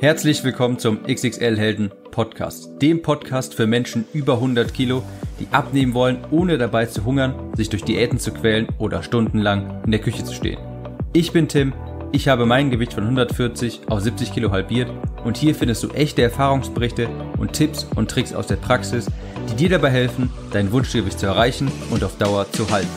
Herzlich willkommen zum XXL Helden Podcast, dem Podcast für Menschen über 100 Kilo, die abnehmen wollen, ohne dabei zu hungern, sich durch Diäten zu quälen oder stundenlang in der Küche zu stehen. Ich bin Tim, ich habe mein Gewicht von 140 auf 70 Kilo halbiert und hier findest du echte Erfahrungsberichte und Tipps und Tricks aus der Praxis, die dir dabei helfen, dein Wunschgewicht zu erreichen und auf Dauer zu halten.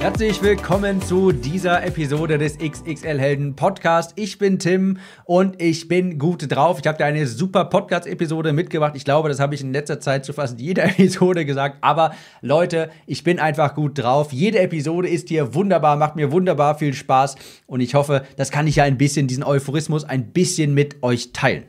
Herzlich willkommen zu dieser Episode des XXL Helden Podcast. Ich bin Tim und ich bin gut drauf. Ich habe dir eine super Podcast-Episode mitgebracht. Ich glaube, das habe ich in letzter Zeit zu fast jeder Episode gesagt. Aber Leute, ich bin einfach gut drauf. Jede Episode ist hier wunderbar, macht mir wunderbar viel Spaß. Und ich hoffe, das kann ich ja ein bisschen, diesen Euphorismus, ein bisschen mit euch teilen.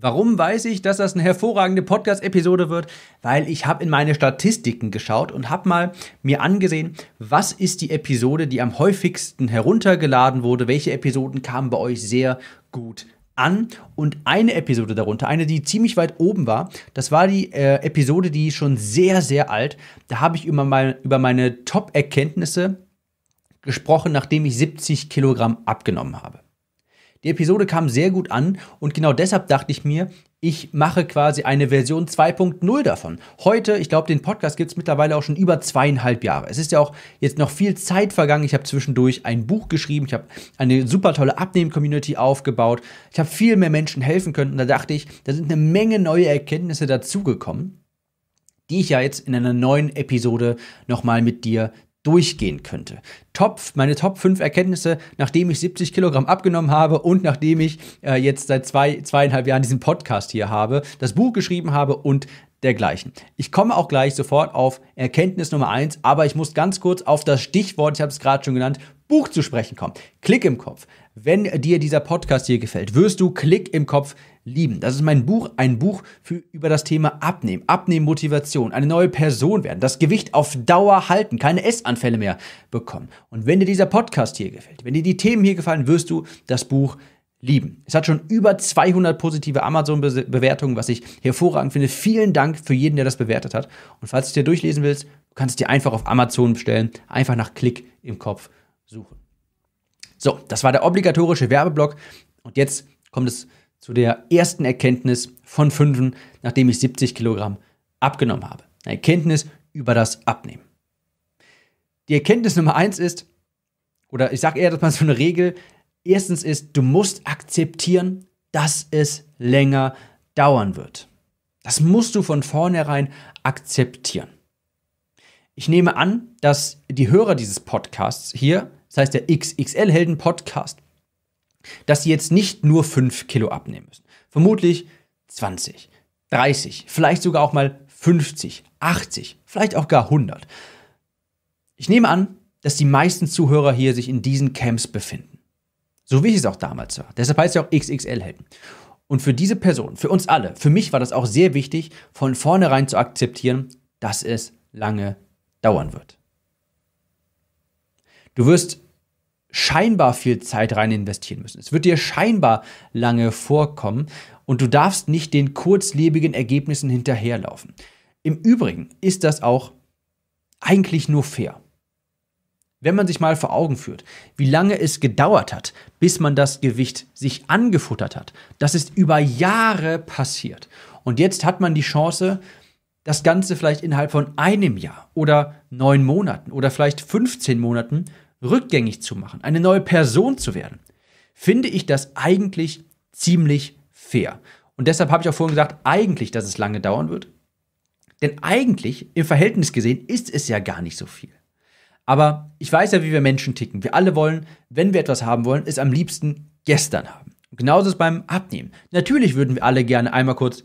Warum weiß ich, dass das eine hervorragende Podcast-Episode wird? Weil ich habe in meine Statistiken geschaut und habe mal mir angesehen, was ist die Episode, die am häufigsten heruntergeladen wurde, welche Episoden kamen bei euch sehr gut an. Und eine Episode darunter, eine, die ziemlich weit oben war, das war die Episode, die ist schon sehr, sehr alt. Da habe ich über meine Top-Erkenntnisse gesprochen, nachdem ich 70 Kilogramm abgenommen habe. Die Episode kam sehr gut an und genau deshalb dachte ich mir, ich mache quasi eine Version 2.0 davon. Heute, ich glaube, den Podcast gibt es mittlerweile auch schon über 2,5 Jahre. Es ist ja auch jetzt noch viel Zeit vergangen. Ich habe zwischendurch ein Buch geschrieben. Ich habe eine super tolle Abnehmen-Community aufgebaut. Ich habe viel mehr Menschen helfen können. Und da dachte ich, da sind eine Menge neue Erkenntnisse dazugekommen, die ich ja jetzt in einer neuen Episode nochmal mit dir durchgehen könnte. Meine Top 5 Erkenntnisse, nachdem ich 70 Kilogramm abgenommen habe und nachdem ich jetzt seit 2,5 Jahren diesen Podcast hier habe, das Buch geschrieben habe und dergleichen. Ich komme auch gleich sofort auf Erkenntnis Nummer 1, aber ich muss ganz kurz auf das Stichwort, ich habe es gerade schon genannt, Buch zu sprechen kommen. Klick im Kopf. Wenn dir dieser Podcast hier gefällt, wirst du Klick im Kopf lieben. Das ist mein Buch, ein Buch über das Thema Abnehmen, Abnehmmotivation, eine neue Person werden, das Gewicht auf Dauer halten, keine Essanfälle mehr bekommen. Und wenn dir dieser Podcast hier gefällt, wenn dir die Themen hier gefallen, wirst du das Buch lieben. Es hat schon über 200 positive Amazon-Bewertungen, was ich hervorragend finde. Vielen Dank für jeden, der das bewertet hat. Und falls du es dir durchlesen willst, kannst du es dir einfach auf Amazon bestellen, einfach nach Klick im Kopf suchen. So, das war der obligatorische Werbeblock und jetzt kommt es zu der ersten Erkenntnis von 5, nachdem ich 70 Kilogramm abgenommen habe. Eine Erkenntnis über das Abnehmen. Die Erkenntnis Nummer 1 ist, oder ich sage eher, dass man so eine Regel, erstens ist, du musst akzeptieren, dass es länger dauern wird. Das musst du von vornherein akzeptieren. Ich nehme an, dass die Hörer dieses Podcasts hier, das heißt der XXL Helden Podcast, dass sie jetzt nicht nur 5 Kilo abnehmen müssen. Vermutlich 20, 30, vielleicht sogar auch mal 50, 80, vielleicht auch gar 100. Ich nehme an, dass die meisten Zuhörer hier sich in diesen Camps befinden. So wie ich es auch damals war. Deshalb heißt es auch XXL Helden. Und für diese Person, für uns alle, für mich war das auch sehr wichtig, von vornherein zu akzeptieren, dass es lange dauern wird. Du wirst scheinbar viel Zeit rein investieren müssen. Es wird dir scheinbar lange vorkommen und du darfst nicht den kurzlebigen Ergebnissen hinterherlaufen. Im Übrigen ist das auch eigentlich nur fair. Wenn man sich mal vor Augen führt, wie lange es gedauert hat, bis man das Gewicht sich angefuttert hat, das ist über Jahre passiert. Und jetzt hat man die Chance, das Ganze vielleicht innerhalb von einem Jahr oder 9 Monaten oder vielleicht 15 Monaten rückgängig zu machen, eine neue Person zu werden, finde ich das eigentlich ziemlich fair. Und deshalb habe ich auch vorhin gesagt, eigentlich, dass es lange dauern wird. Denn eigentlich, im Verhältnis gesehen, ist es ja gar nicht so viel. Aber ich weiß ja, wie wir Menschen ticken. Wir alle wollen, wenn wir etwas haben wollen, es am liebsten gestern haben. Und genauso ist es beim Abnehmen. Natürlich würden wir alle gerne einmal kurz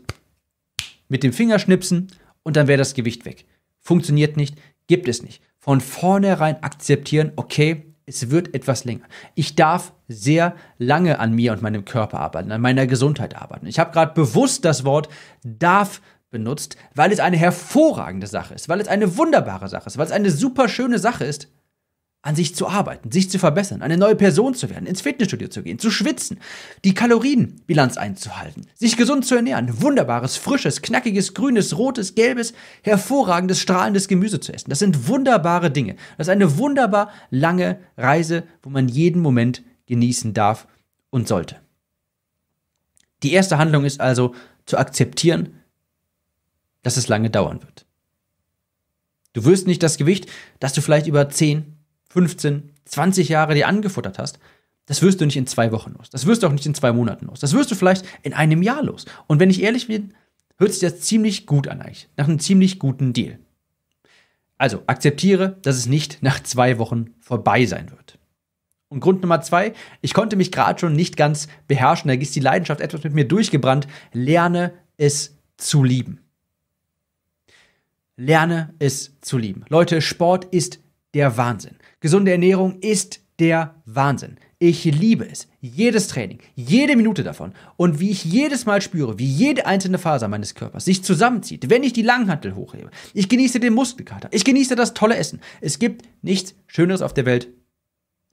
mit dem Finger schnipsen, und dann wäre das Gewicht weg. Funktioniert nicht, gibt es nicht. Von vornherein akzeptieren, okay, es wird etwas länger. Ich darf sehr lange an mir und meinem Körper arbeiten, an meiner Gesundheit arbeiten. Ich habe gerade bewusst das Wort darf benutzt, weil es eine hervorragende Sache ist, weil es eine wunderbare Sache ist, weil es eine super schöne Sache ist. an sich zu arbeiten, sich zu verbessern, eine neue Person zu werden, ins Fitnessstudio zu gehen, zu schwitzen, die Kalorienbilanz einzuhalten, sich gesund zu ernähren, wunderbares, frisches, knackiges, grünes, rotes, gelbes, hervorragendes, strahlendes Gemüse zu essen. Das sind wunderbare Dinge. Das ist eine wunderbar lange Reise, wo man jeden Moment genießen darf und sollte. Die erste Handlung ist also zu akzeptieren, dass es lange dauern wird. Du wirst nicht das Gewicht, das du vielleicht über 10, 15, 20 Jahre dir angefuttert hast, das wirst du nicht in 2 Wochen los. Das wirst du auch nicht in 2 Monaten los. Das wirst du vielleicht in einem Jahr los. Und wenn ich ehrlich bin, hört sich das ziemlich gut an eigentlich. Nach einem ziemlich guten Deal. Also akzeptiere, dass es nicht nach 2 Wochen vorbei sein wird. Und Grund Nummer 2, ich konnte mich gerade schon nicht ganz beherrschen. Da ist die Leidenschaft etwas mit mir durchgebrannt. Lerne es zu lieben. Lerne es zu lieben. Leute, Sport ist der Wahnsinn. Gesunde Ernährung ist der Wahnsinn. Ich liebe es. Jedes Training, jede Minute davon. Und wie ich jedes Mal spüre, wie jede einzelne Faser meines Körpers sich zusammenzieht, wenn ich die Langhantel hochhebe. Ich genieße den Muskelkater. Ich genieße das tolle Essen. Es gibt nichts Schöneres auf der Welt,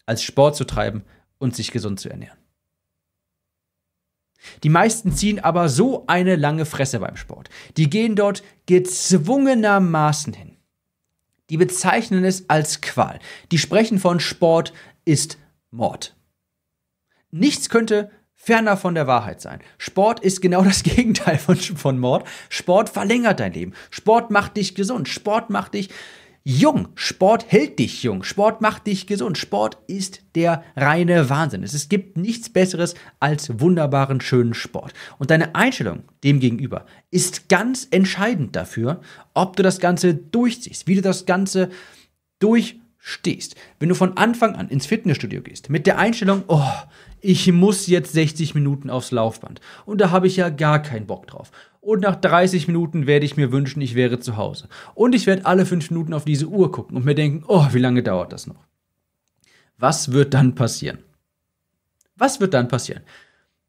als Sport zu treiben und sich gesund zu ernähren. Die meisten ziehen aber so eine lange Fresse beim Sport. Die gehen dort gezwungenermaßen hin. Die bezeichnen es als Qual. Die sprechen von Sport ist Mord. Nichts könnte ferner von der Wahrheit sein. Sport ist genau das Gegenteil von Mord. Sport verlängert dein Leben. Sport macht dich gesund. Sport macht dich jung, Sport hält dich jung, Sport macht dich gesund, Sport ist der reine Wahnsinn. Es gibt nichts Besseres als wunderbaren, schönen Sport. Und deine Einstellung dem gegenüber ist ganz entscheidend dafür, ob du das Ganze durchziehst, wie du das Ganze durchstehst. Wenn du von Anfang an ins Fitnessstudio gehst, mit der Einstellung, oh, ich muss jetzt 60 Minuten aufs Laufband und da habe ich ja gar keinen Bock drauf. Und nach 30 Minuten werde ich mir wünschen, ich wäre zu Hause. Und ich werde alle 5 Minuten auf diese Uhr gucken und mir denken, oh, wie lange dauert das noch? Was wird dann passieren? Was wird dann passieren?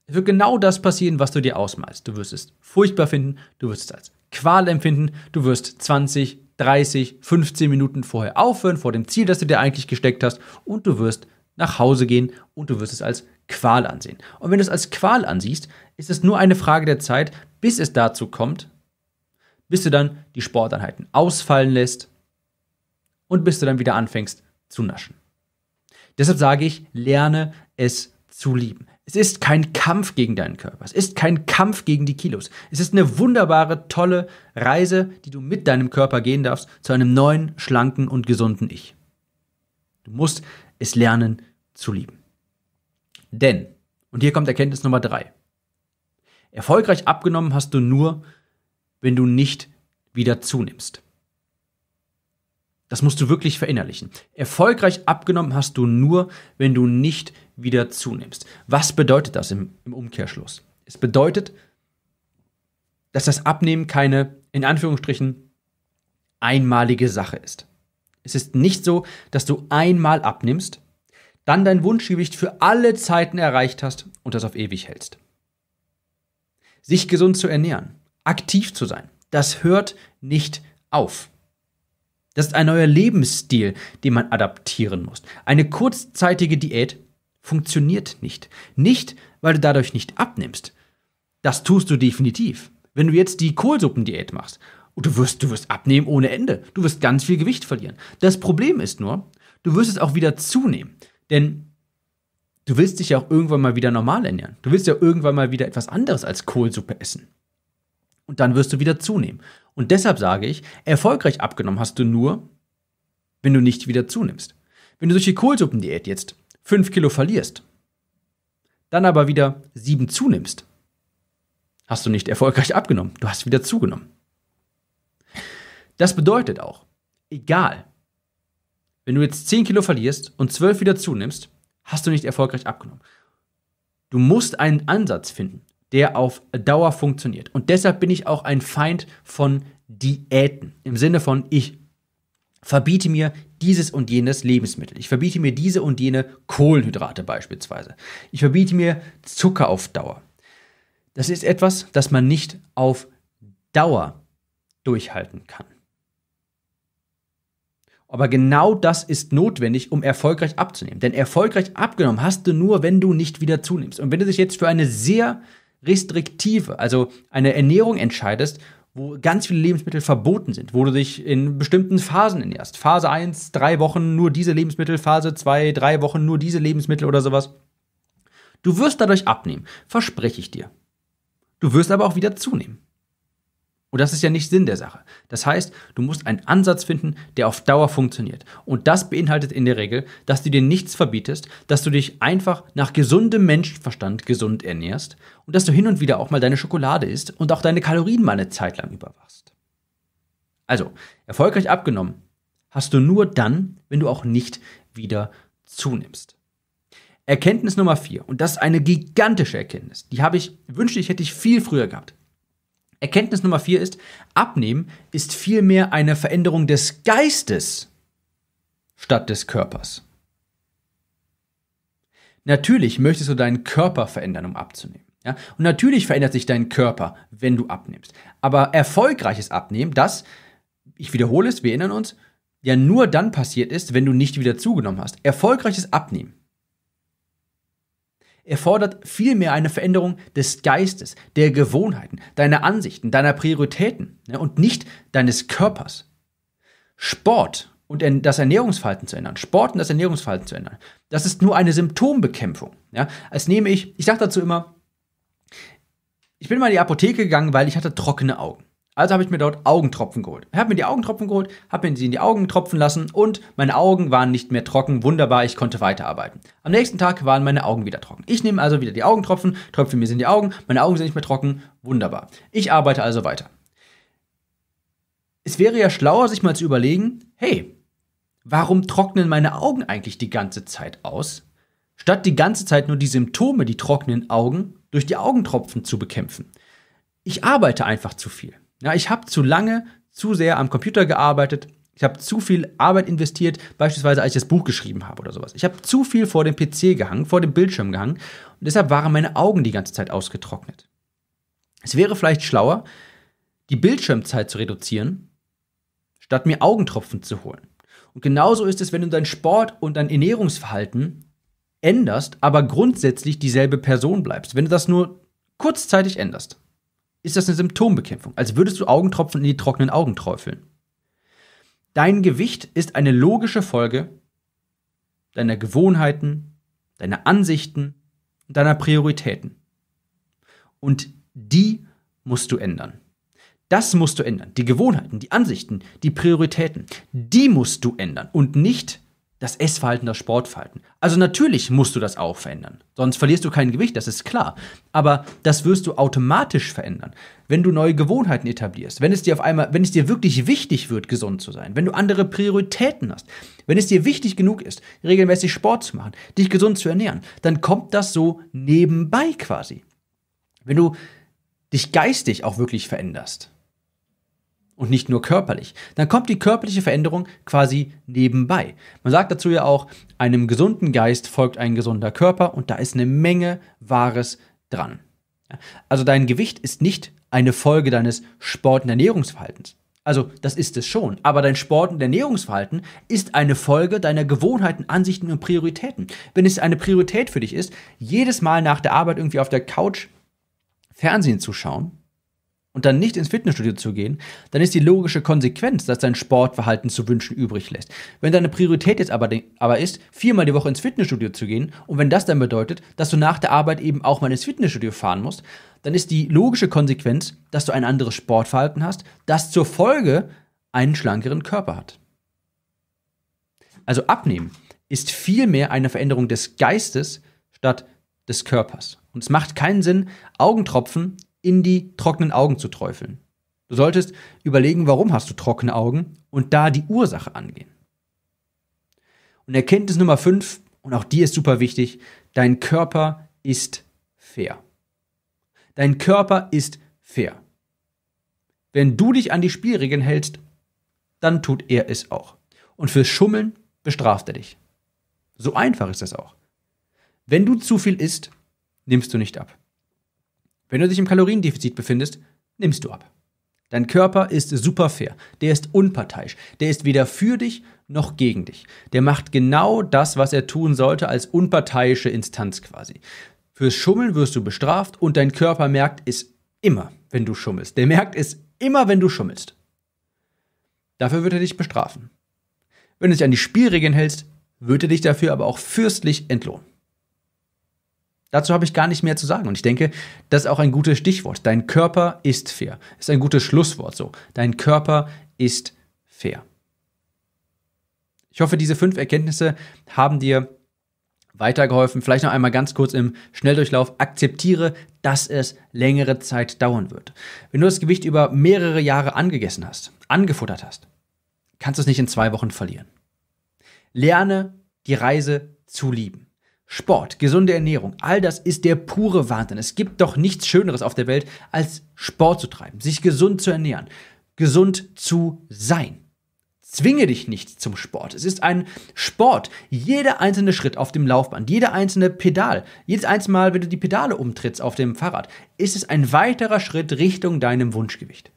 Es wird genau das passieren, was du dir ausmalst. Du wirst es furchtbar finden, du wirst es als Qual empfinden, du wirst 20, 30, 15 Minuten vorher aufhören, vor dem Ziel, das du dir eigentlich gesteckt hast, und du wirst nach Hause gehen und du wirst es als Qual ansehen. Und wenn du es als Qual ansiehst, ist es nur eine Frage der Zeit, bis es dazu kommt, bis du dann die Sporteinheiten ausfallen lässt und bis du dann wieder anfängst zu naschen. Deshalb sage ich, lerne es zu lieben. Es ist kein Kampf gegen deinen Körper. Es ist kein Kampf gegen die Kilos. Es ist eine wunderbare, tolle Reise, die du mit deinem Körper gehen darfst, zu einem neuen, schlanken und gesunden Ich. Du musst es lernen zu lieben. Denn, und hier kommt Erkenntnis Nummer 3, erfolgreich abgenommen hast du nur, wenn du nicht wieder zunimmst. Das musst du wirklich verinnerlichen. Erfolgreich abgenommen hast du nur, wenn du nicht wieder zunimmst. Was bedeutet das im Umkehrschluss? Es bedeutet, dass das Abnehmen keine, in Anführungsstrichen, einmalige Sache ist. Es ist nicht so, dass du einmal abnimmst, dann dein Wunschgewicht für alle Zeiten erreicht hast und das auf ewig hältst. Sich gesund zu ernähren, aktiv zu sein, das hört nicht auf. Das ist ein neuer Lebensstil, den man adaptieren muss. Eine kurzzeitige Diät funktioniert nicht. Nicht, weil du dadurch nicht abnimmst. Das tust du definitiv. Wenn du jetzt die Kohlsuppendiät machst, du wirst abnehmen ohne Ende. Du wirst ganz viel Gewicht verlieren. Das Problem ist nur, du wirst es auch wieder zunehmen. Denn du willst dich ja auch irgendwann mal wieder normal ernähren. Du willst ja irgendwann mal wieder etwas anderes als Kohlsuppe essen. Und dann wirst du wieder zunehmen. Und deshalb sage ich, erfolgreich abgenommen hast du nur, wenn du nicht wieder zunimmst. Wenn du durch die Kohlsuppendiät jetzt 5 Kilo verlierst, dann aber wieder 7 zunimmst, hast du nicht erfolgreich abgenommen. Du hast wieder zugenommen. Das bedeutet auch, egal, wenn du jetzt 10 Kilo verlierst und 12 wieder zunimmst, hast du nicht erfolgreich abgenommen. Du musst einen Ansatz finden, der auf Dauer funktioniert. Und deshalb bin ich auch ein Feind von Diäten. Im Sinne von, ich verbiete mir dieses und jenes Lebensmittel. Ich verbiete mir diese und jene Kohlenhydrate beispielsweise. Ich verbiete mir Zucker auf Dauer. Das ist etwas, das man nicht auf Dauer durchhalten kann. Aber genau das ist notwendig, um erfolgreich abzunehmen. Denn erfolgreich abgenommen hast du nur, wenn du nicht wieder zunimmst. Und wenn du dich jetzt für eine sehr restriktive, also eine Ernährung entscheidest, wo ganz viele Lebensmittel verboten sind, wo du dich in bestimmten Phasen ernährst. Phase 1, 3 Wochen nur diese Lebensmittel, Phase 2, 3 Wochen nur diese Lebensmittel oder sowas. Du wirst dadurch abnehmen, verspreche ich dir. Du wirst aber auch wieder zunehmen. Und das ist ja nicht Sinn der Sache. Das heißt, du musst einen Ansatz finden, der auf Dauer funktioniert. Und das beinhaltet in der Regel, dass du dir nichts verbietest, dass du dich einfach nach gesundem Menschenverstand gesund ernährst und dass du hin und wieder auch mal deine Schokolade isst und auch deine Kalorien mal eine Zeit lang überwachst. Also, erfolgreich abgenommen hast du nur dann, wenn du auch nicht wieder zunimmst. Erkenntnis Nummer 4, und das ist eine gigantische Erkenntnis, die habe ich, wünschte ich, hätte ich viel früher gehabt. Erkenntnis Nummer 4 ist, Abnehmen ist vielmehr eine Veränderung des Geistes statt des Körpers. Natürlich möchtest du deinen Körper verändern, um abzunehmen. Ja? Und natürlich verändert sich dein Körper, wenn du abnimmst. Aber erfolgreiches Abnehmen, das, ich wiederhole es, wir erinnern uns, ja nur dann passiert ist, wenn du nicht wieder zugenommen hast. Erfolgreiches Abnehmen erfordert vielmehr eine Veränderung des Geistes, der Gewohnheiten, deiner Ansichten, deiner Prioritäten, ne, und nicht deines Körpers. Sport und das Ernährungsverhalten zu ändern, das ist nur eine Symptombekämpfung. Ja. Als nehme ich sage dazu immer, ich bin mal in die Apotheke gegangen, weil ich hatte trockene Augen. Also habe ich mir dort Augentropfen geholt. Ich habe mir die Augentropfen geholt, habe mir sie in die Augen tropfen lassen und meine Augen waren nicht mehr trocken. Wunderbar, ich konnte weiterarbeiten. Am nächsten Tag waren meine Augen wieder trocken. Ich nehme also wieder die Augentropfen, tröpfe mir sie in die Augen, meine Augen sind nicht mehr trocken. Wunderbar. Ich arbeite also weiter. Es wäre ja schlauer, sich mal zu überlegen, hey, warum trocknen meine Augen eigentlich die ganze Zeit aus, statt die ganze Zeit nur die Symptome, die trockenen Augen, durch die Augentropfen zu bekämpfen. Ich arbeite einfach zu viel. Ja, ich habe zu lange, zu sehr am Computer gearbeitet. Ich habe zu viel Arbeit investiert, beispielsweise als ich das Buch geschrieben habe oder sowas. Ich habe zu viel vor dem PC gehangen, vor dem Bildschirm gehangen. Und deshalb waren meine Augen die ganze Zeit ausgetrocknet. Es wäre vielleicht schlauer, die Bildschirmzeit zu reduzieren, statt mir Augentropfen zu holen. Und genauso ist es, wenn du deinen Sport und dein Ernährungsverhalten änderst, aber grundsätzlich dieselbe Person bleibst. Wenn du das nur kurzzeitig änderst, ist das eine Symptombekämpfung, als würdest du Augentropfen in die trockenen Augen träufeln. Dein Gewicht ist eine logische Folge deiner Gewohnheiten, deiner Ansichten und deiner Prioritäten. Und die musst du ändern. Das musst du ändern. Die Gewohnheiten, die Ansichten, die Prioritäten, die musst du ändern und nicht das Essverhalten, das Sportverhalten. Also natürlich musst du das auch verändern. Sonst verlierst du kein Gewicht, das ist klar. Aber das wirst du automatisch verändern, wenn du neue Gewohnheiten etablierst. Wenn es dir wirklich wichtig wird, gesund zu sein. Wenn du andere Prioritäten hast. Wenn es dir wichtig genug ist, regelmäßig Sport zu machen, dich gesund zu ernähren. Dann kommt das so nebenbei quasi. Wenn du dich geistig auch wirklich veränderst. Und nicht nur körperlich. Dann kommt die körperliche Veränderung quasi nebenbei. Man sagt dazu ja auch, einem gesunden Geist folgt ein gesunder Körper und da ist eine Menge Wahres dran. Also dein Gewicht ist nicht eine Folge deines Sport- und Ernährungsverhaltens. Also das ist es schon, aber dein Sport- und Ernährungsverhalten ist eine Folge deiner Gewohnheiten, Ansichten und Prioritäten. Wenn es eine Priorität für dich ist, jedes Mal nach der Arbeit irgendwie auf der Couch Fernsehen zu schauen, und dann nicht ins Fitnessstudio zu gehen, dann ist die logische Konsequenz, dass dein Sportverhalten zu wünschen übrig lässt. Wenn deine Priorität jetzt aber ist, 4-mal die Woche ins Fitnessstudio zu gehen, und wenn das dann bedeutet, dass du nach der Arbeit eben auch mal ins Fitnessstudio fahren musst, dann ist die logische Konsequenz, dass du ein anderes Sportverhalten hast, das zur Folge einen schlankeren Körper hat. Also Abnehmen ist vielmehr eine Veränderung des Geistes statt des Körpers. Und es macht keinen Sinn, Augentropfen in die trockenen Augen zu träufeln. Du solltest überlegen, warum hast du trockene Augen und da die Ursache angehen. Und Erkenntnis Nummer 5, und auch die ist super wichtig, dein Körper ist fair. Dein Körper ist fair. Wenn du dich an die Spielregeln hältst, dann tut er es auch. Und fürs Schummeln bestraft er dich. So einfach ist das auch. Wenn du zu viel isst, nimmst du nicht ab. Wenn du dich im Kaloriendefizit befindest, nimmst du ab. Dein Körper ist super fair, der ist unparteiisch, der ist weder für dich noch gegen dich. Der macht genau das, was er tun sollte, als unparteiische Instanz quasi. Fürs Schummeln wirst du bestraft und dein Körper merkt es immer, wenn du schummelst. Der merkt es immer, wenn du schummelst. Dafür wird er dich bestrafen. Wenn du dich an die Spielregeln hältst, wird er dich dafür aber auch fürstlich entlohnen. Dazu habe ich gar nicht mehr zu sagen und ich denke, das ist auch ein gutes Stichwort. Dein Körper ist fair. Ist ein gutes Schlusswort so. Dein Körper ist fair. Ich hoffe, diese 5 Erkenntnisse haben dir weitergeholfen. Vielleicht noch einmal ganz kurz im Schnelldurchlauf. Akzeptiere, dass es längere Zeit dauern wird. Wenn du das Gewicht über mehrere Jahre angegessen hast, angefuttert hast, kannst du es nicht in 2 Wochen verlieren. Lerne, die Reise zu lieben. Sport, gesunde Ernährung, all das ist der pure Wahnsinn. Es gibt doch nichts Schöneres auf der Welt, als Sport zu treiben, sich gesund zu ernähren, gesund zu sein. Zwinge dich nicht zum Sport. Es ist ein Sport. Jeder einzelne Schritt auf dem Laufband, jeder einzelne Pedal, jedes einzelne Mal, wenn du die Pedale umtrittst auf dem Fahrrad, ist es ein weiterer Schritt Richtung deinem Wunschgewicht.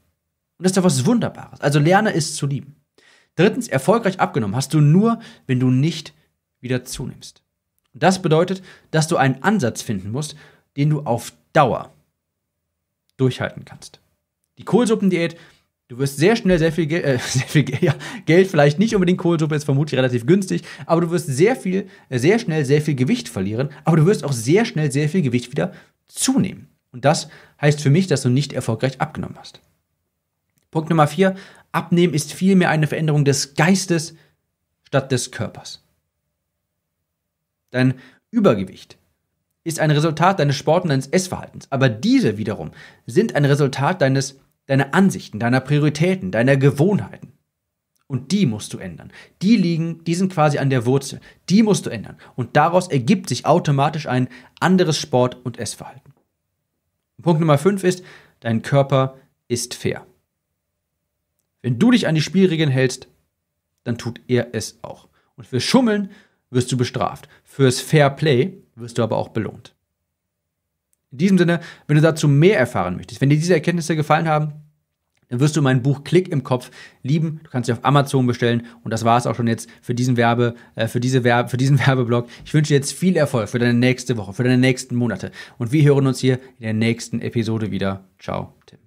Und das ist doch was Wunderbares. Also lerne es zu lieben. 3. Erfolgreich abgenommen hast du nur, wenn du nicht wieder zunimmst. Das bedeutet, dass du einen Ansatz finden musst, den du auf Dauer durchhalten kannst. Die Kohlsuppendiät, du wirst sehr schnell Geld, vielleicht nicht unbedingt, Kohlsuppe ist vermutlich relativ günstig, aber du wirst sehr schnell sehr viel Gewicht verlieren, aber du wirst auch sehr schnell sehr viel Gewicht wieder zunehmen. Und das heißt für mich, dass du nicht erfolgreich abgenommen hast. Punkt Nummer 4, Abnehmen ist vielmehr eine Veränderung des Geistes statt des Körpers. Dein Übergewicht ist ein Resultat deines Sport- und deines Essverhaltens. Aber diese wiederum sind ein Resultat deiner Ansichten, deiner Prioritäten, deiner Gewohnheiten. Und die musst du ändern. Die sind quasi an der Wurzel. Die musst du ändern. Und daraus ergibt sich automatisch ein anderes Sport- und Essverhalten. Punkt Nummer 5 ist, dein Körper ist fair. Wenn du dich an die Spielregeln hältst, dann tut er es auch. Und für Schummeln wirst du bestraft. Fürs Fair Play wirst du aber auch belohnt. In diesem Sinne, wenn du dazu mehr erfahren möchtest, wenn dir diese Erkenntnisse gefallen haben, dann wirst du mein Buch Klick im Kopf lieben. Du kannst dich auf Amazon bestellen. Und das war es auch schon jetzt für diesen Werbeblock. Ich wünsche dir jetzt viel Erfolg für deine nächste Woche, für deine nächsten Monate. Und wir hören uns hier in der nächsten Episode wieder. Ciao, Tim.